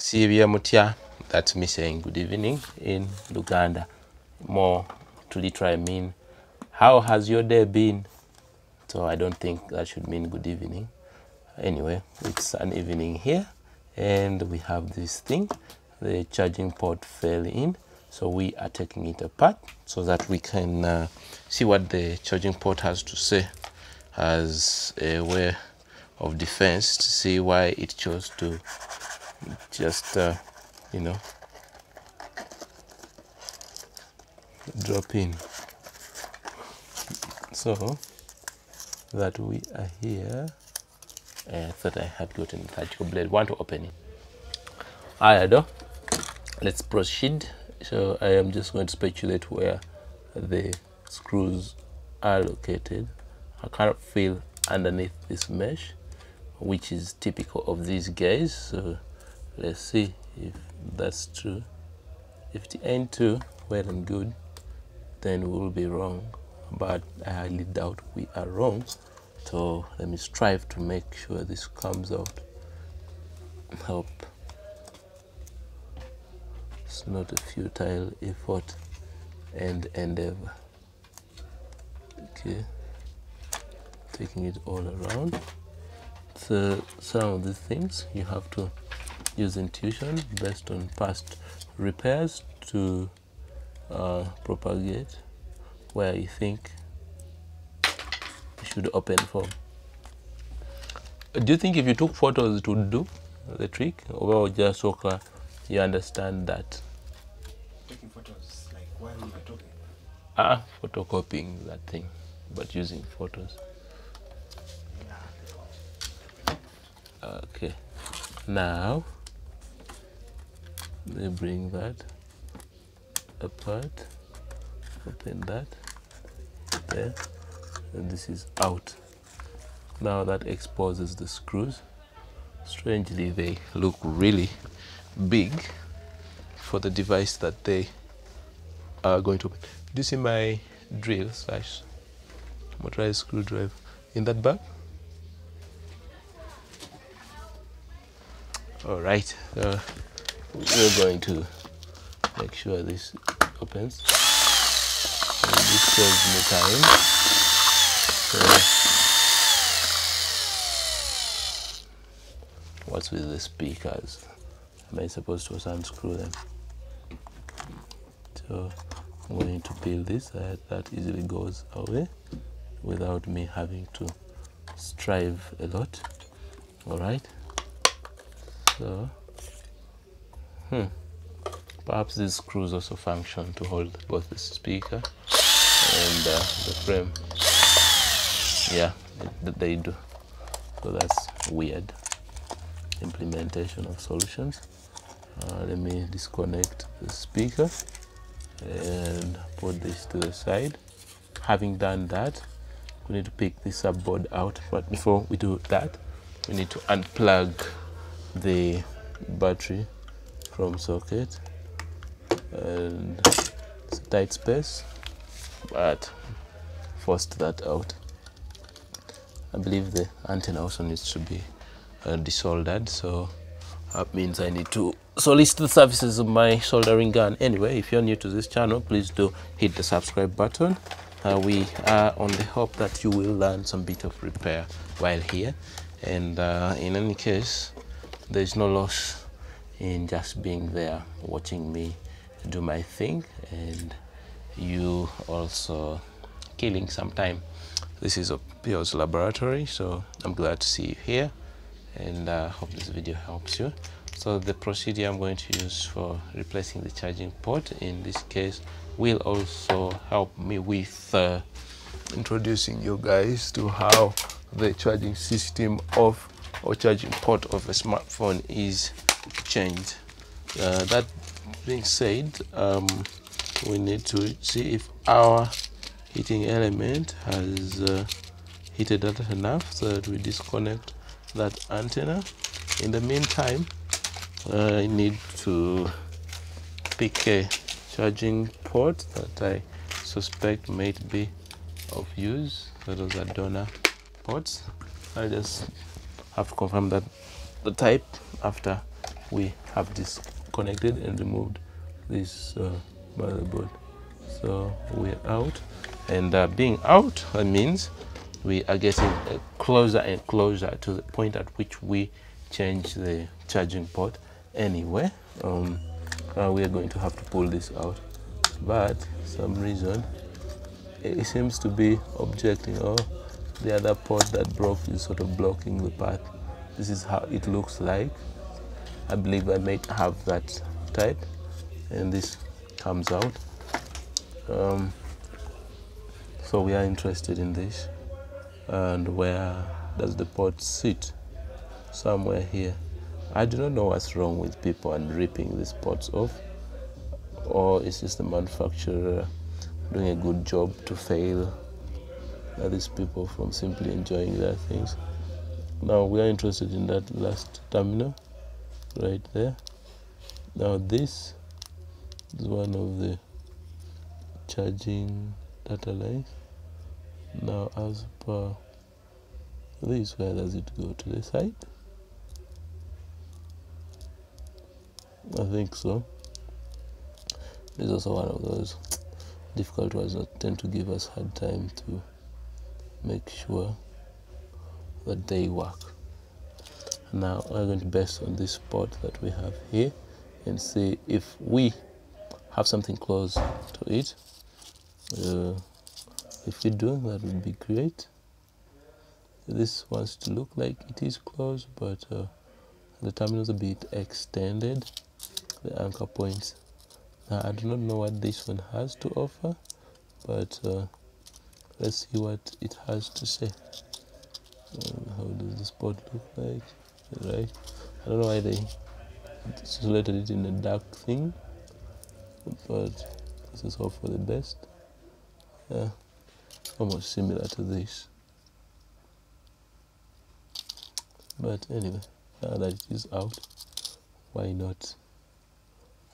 Sibia Mutia, that's me saying good evening in Luganda. More to literally mean, how has your day been? So I don't think that should mean good evening. Anyway, it's an evening here and we have this thing. The charging port fell in, so we are taking it apart so that we can see what the charging port has to say as a way of defense, to see why it chose to just drop in. So that we are here. I thought I had gotten the surgical blade. Want to open it? Let's proceed. So I am just going to speculate where the screws are located. I can't feel underneath this mesh, which is typical of these guys. So let's see if that's true. If it ain't true, well and good, then we'll be wrong. But I highly doubt we are wrong. So let me strive to make sure this comes out. Hope it's not a futile effort and endeavor. Okay, taking it all around. So some of these things you have to use intuition based on past repairs to propagate where you think you should open from. Do you think if you took photos it would do the trick, or just so you understand that? Taking photos, like while we are talking? Photocopying that thing, but using photos. Okay, now let me bring that apart. Open that there, and this is out. Now that exposes the screws. Strangely, they look really big for the device that they are going to open. Do you see my drill / motorized screwdriver in that bag? All right, we're going to make sure this opens. And this saves me time. So, what's with the speakers? Am I supposed to unscrew them? So I'm going to peel this. That easily goes away without me having to strive a lot. All right. So, perhaps these screws also function to hold both the speaker and the frame. Yeah, they do. So that's weird implementation of solutions. Let me disconnect the speaker and put this to the side. Having done that, we need to pick this subboard out. But before we do that, we need to unplug the battery from socket. And it's a tight space, but forced that out. I believe the antenna also needs to be desoldered, so that means I need to solicit the services of my soldering gun. Anyway, if you're new to this channel, please do hit the subscribe button. We are on the hope that you will learn some bit of repair while here, and in any case, there's no loss in just being there watching me do my thing and you also killing some time. This is Opioz Laboratory, so I'm glad to see you here, and I hope this video helps you. So the procedure I'm going to use for replacing the charging port in this case will also help me with introducing you guys to how the charging system of or charging port of a smartphone is changed. That being said, we need to see if our heating element has heated up enough so that we disconnect that antenna. In the meantime, I need to pick a charging port that I suspect might be of use. So those are donor ports. I just have to confirm that the type after we have disconnected and removed this motherboard. So we're out, and being out means we are getting closer and closer to the point at which we change the charging port. Anyway, we are going to have to pull this out, but for some reason it seems to be objecting, or the other port that broke is sort of blocking the path. This is how it looks like. I believe I may have that type, and this comes out. So we are interested in this, and where does the port sit? Somewhere here. I do not know what's wrong with people and ripping these ports off, or is this the manufacturer doing a good job to fail these people from simply enjoying their things? Now we are interested in that last terminal right there. Now this is one of the charging data lines. Now as per this, where does it go? To the side? I think so. This is also one of those difficult ones that tend to give us hard time to make sure that they work. Now we're going to base on this port that we have here and see if we have something close to it. If we do, that would be great. This wants to look like it is close, but the terminal is a bit extended, the anchor points. Now I do not know what this one has to offer, but let's see what it has to say. How does this port look like? Right, I don't know why they isolated it in a dark thing, but this is all for the best. Yeah, almost similar to this, but anyway, now that it is out, why not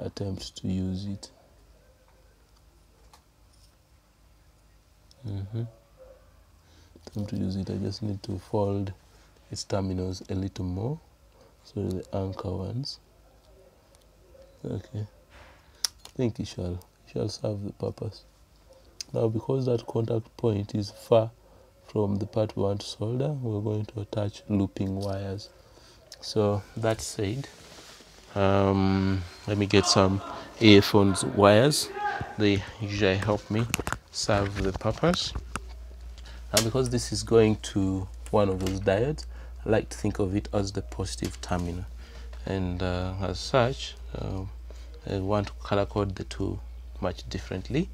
attempt to use it? Attempt to use it. I just need to fold its terminals a little more, so the anchor ones. Okay, I think it shall serve the purpose. Now, because that contact point is far from the part we want to solder, we're going to attach looping wires. So that said, let me get some earphones wires. They usually help me serve the purpose. And because this is going to one of those diodes, I like to think of it as the positive terminal. And as such, I want to color code the two much differently.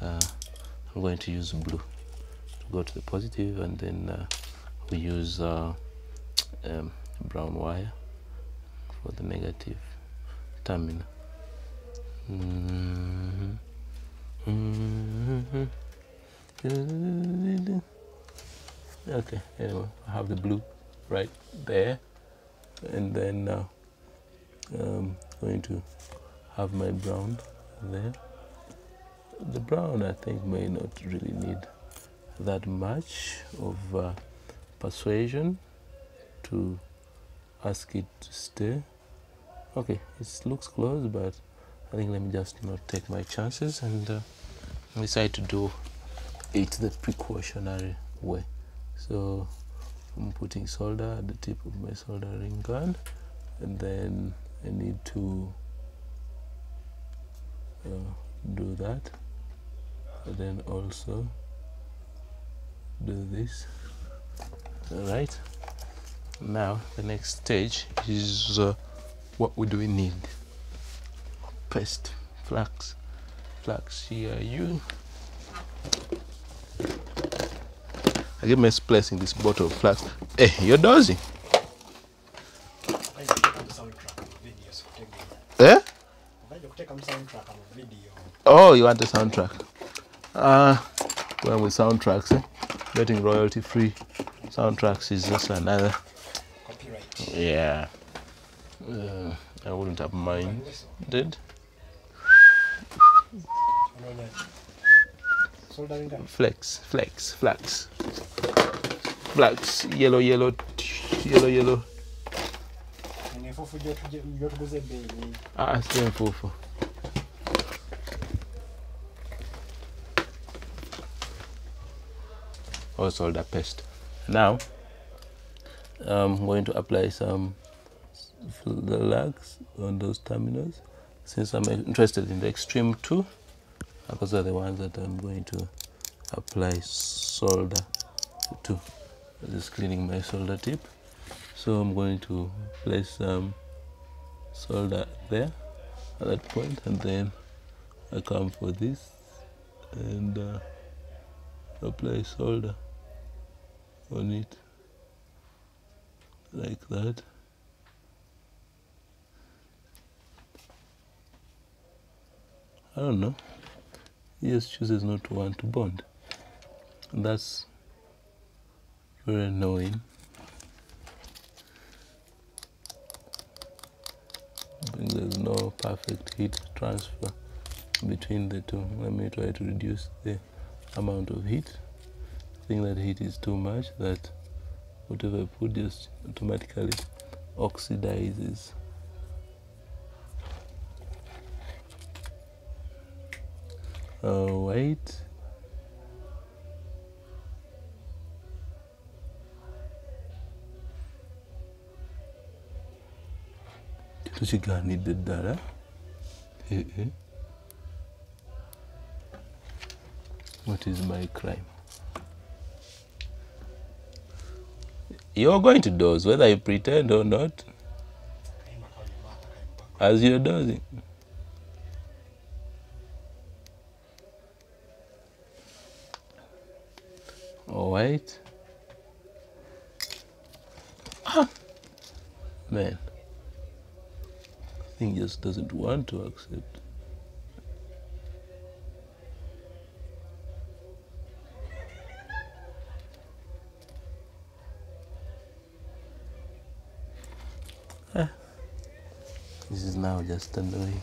I'm going to use blue to go to the positive, and then we use brown wire for the negative terminal. Okay, anyway, I have the blue right there, and then now I'm going to have my brown there. The brown, I think, may not really need that much of persuasion to ask it to stay. Okay, it looks close, but I think let me just not take my chances and decide to do it the precautionary way. So I'm putting solder at the tip of my soldering gun, and then I need to do that, and then also do this. All right, now the next stage is what do we need? Paste, flax here. I get misplacing this bottle of flax. Hey, you're dozy. Eh? Oh, you want the soundtrack? Well, with soundtracks, eh? Getting royalty-free soundtracks is just another. Copyright. Yeah. I wouldn't have minded. flax, yellow, enfufu gyotuguza ebbeeyi? Ah, si enfufu. Also the paste. Now, I'm going to apply some the lags on those terminals, since I'm interested in the extreme two, because they're the ones that I'm going to apply solder to. Just cleaning my solder tip. So I'm going to place some solder there at that point, and then I come for this and apply solder on it like that. I don't know, he just chooses not to want to bond, and that's very annoying. There's no perfect heat transfer between the two. Let me try to reduce the amount of heat. I think that heat is too much, that whatever I put just automatically oxidizes. Wait. What is my crime? You're going to doze, whether you pretend or not, as you're dozing. Alright. Ah, man. Thing just doesn't want to accept. Ah. This is now just annoying.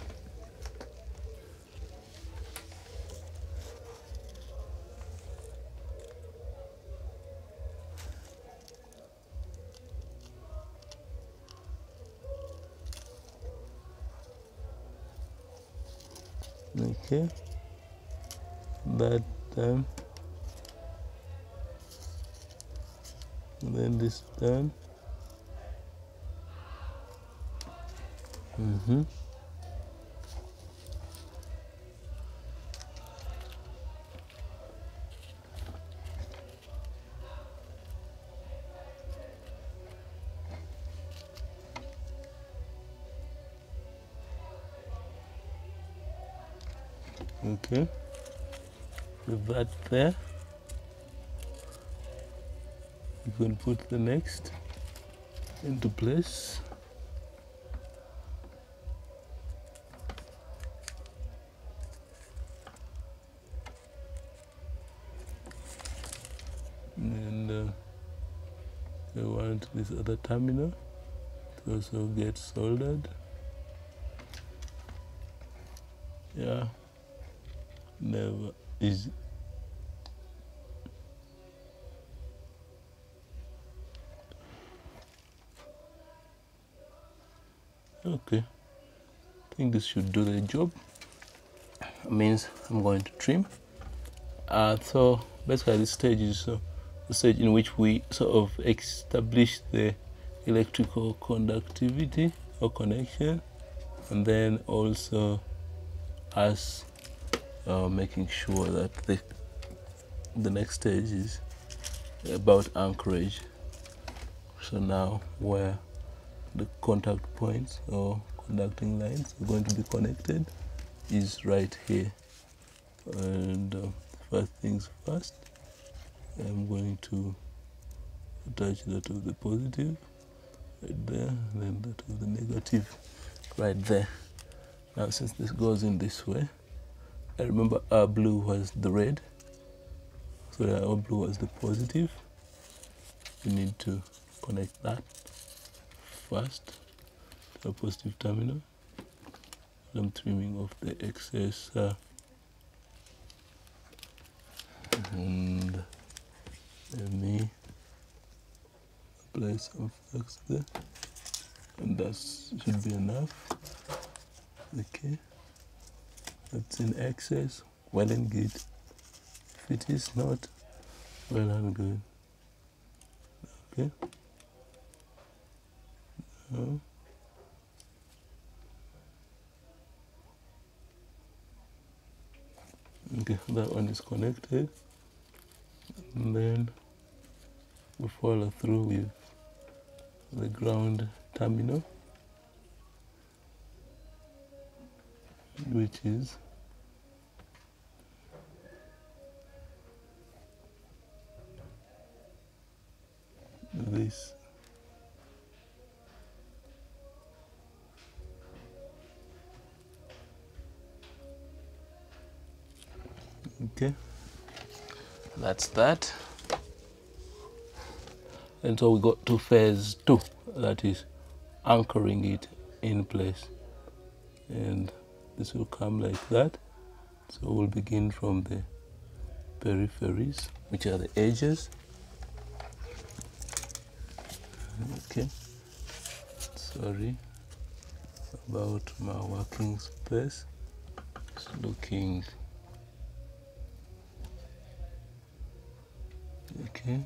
Okay, that time, and then this time, okay, with that there, you can put the next into place. And I want this other terminal to also get soldered. Yeah. Never easy. Okay, I think this should do the job. It means I'm going to trim. So basically this stage is the stage in which we sort of establish the electrical conductivity or connection, and then also as making sure that the next stage is about anchorage. So now where the contact points or conducting lines are going to be connected is right here. And first things first, I'm going to attach that of the positive right there, and then that of the negative right there. Now since this goes in this way, I remember our blue was the red, so our blue was the positive. We need to connect that first to a positive terminal. I'm trimming off the excess and let me apply some flux there. and that should be enough. Okay, that's in excess, well and good. If it is not, well and good. Okay. No. Okay, that one is connected, and then we follow through with the ground terminal, which is this. Okay, that's that. And so we got to phase two, that is anchoring it in place, and this will come like that. So we'll begin from the peripheries, which are the edges. Okay, sorry about my working space, it's looking okay.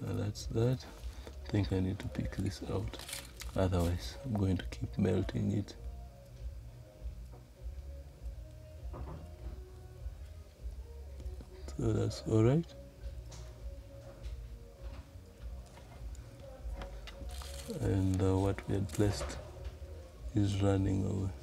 Now that's that. I think I need to pick this out, otherwise I'm going to keep melting it. So that's all right. And what we had placed is running away.